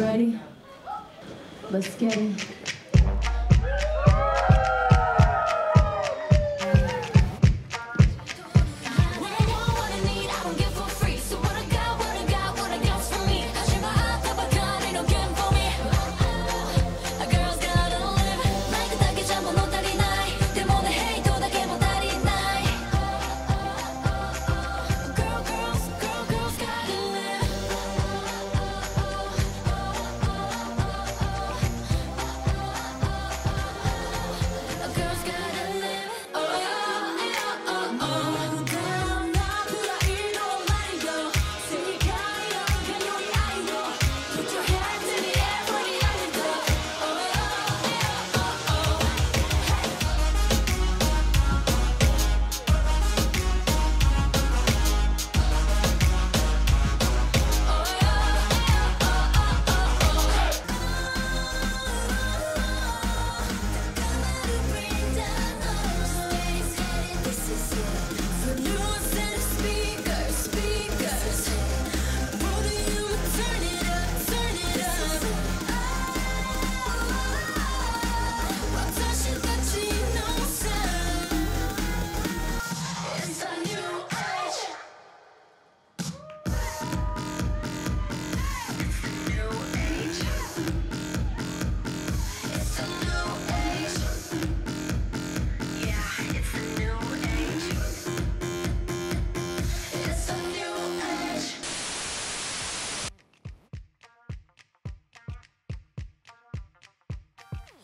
ready, let's get it.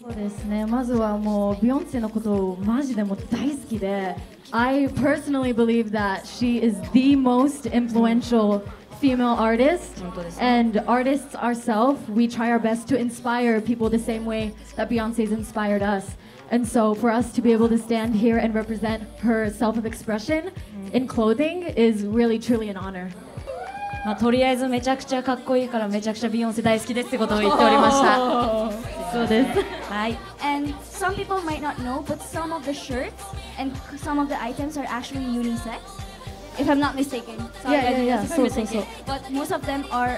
そうですね。まずはもうビヨンセのことをマジでも大好きで、I personally believe that she is the most influential female artist. And artists ourselves, we try our best to inspire people the same way that Beyoncé's inspired us. And so for us to be able to stand here and represent her self-expression in clothing is really truly an honor. まあ、とりあえずめちゃくちゃかっこいいからめちゃくちゃビヨンセ大好きですってことを言っておりました。そうです。はい。And some people might not know, but some of the shirts and some of the items are actually unisex, if I'm not mistaken. Sorry, yeah. So, so. But most of them are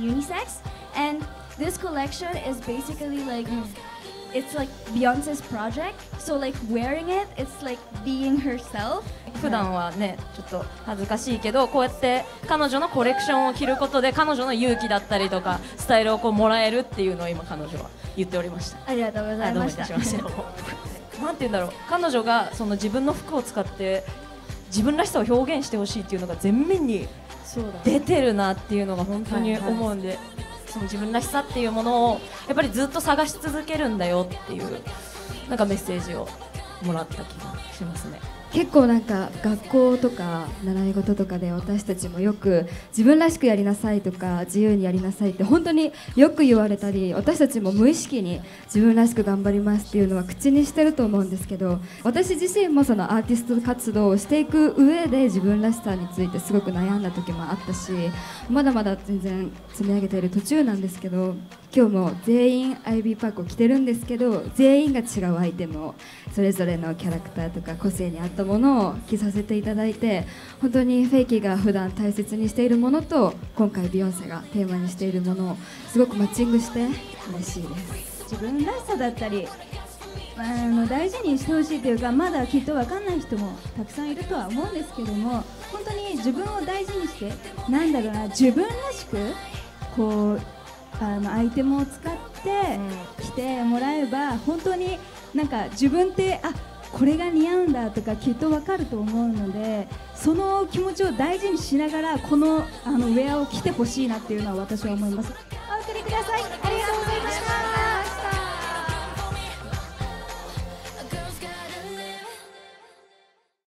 unisex, and this collection is basically like it's like Beyoncé's project. So like wearing it, it's like being herself. 普段はね、ちょっと恥ずかしいけど、こうやって彼女のコレクションを着ることで彼女の勇気だったりとかスタイルをこうもらえるっていうのを今彼女は言っておりました。ありがとうございました。なんて言うんだろう。彼女がその自分の服を使って自分らしさを表現してほしいっていうのが全面に出てるなっていうのが本当に思うんで、その自分らしさっていうものをやっぱりずっと探し続けるんだよっていうなんかメッセージをもらった気がしますね。結構なんか学校とか習い事とかで私たちもよく自分らしくやりなさいとか自由にやりなさいって本当によく言われたり、私たちも無意識に自分らしく頑張りますっていうのは口にしてると思うんですけど、私自身もそのアーティスト活動をしていく上で自分らしさについてすごく悩んだ時もあったし、まだまだ全然積み上げている途中なんですけど、今日も全員アイビーパークを着てるんですけど、全員が違うアイテムをそれぞれのキャラクターとか個性に合ったものを着させていただいて、本当にフェイキーが普段大切にしているものと今回ビヨンセがテーマにしているものをすごくマッチングして嬉しいです。自分らしさだったり大事にしてほしいというか、まだきっと分かんない人もたくさんいるとは思うんですけども、本当に自分を大事にして、なんだろうな、自分らしくこうアイテムを使って着てもらえば、本当になんか自分ってあこれが似合うんだとかきっと分かると思うので、その気持ちを大事にしながらこのウェアを着てほしいなっていうのは私は思います。お送りください。ありがとうございました。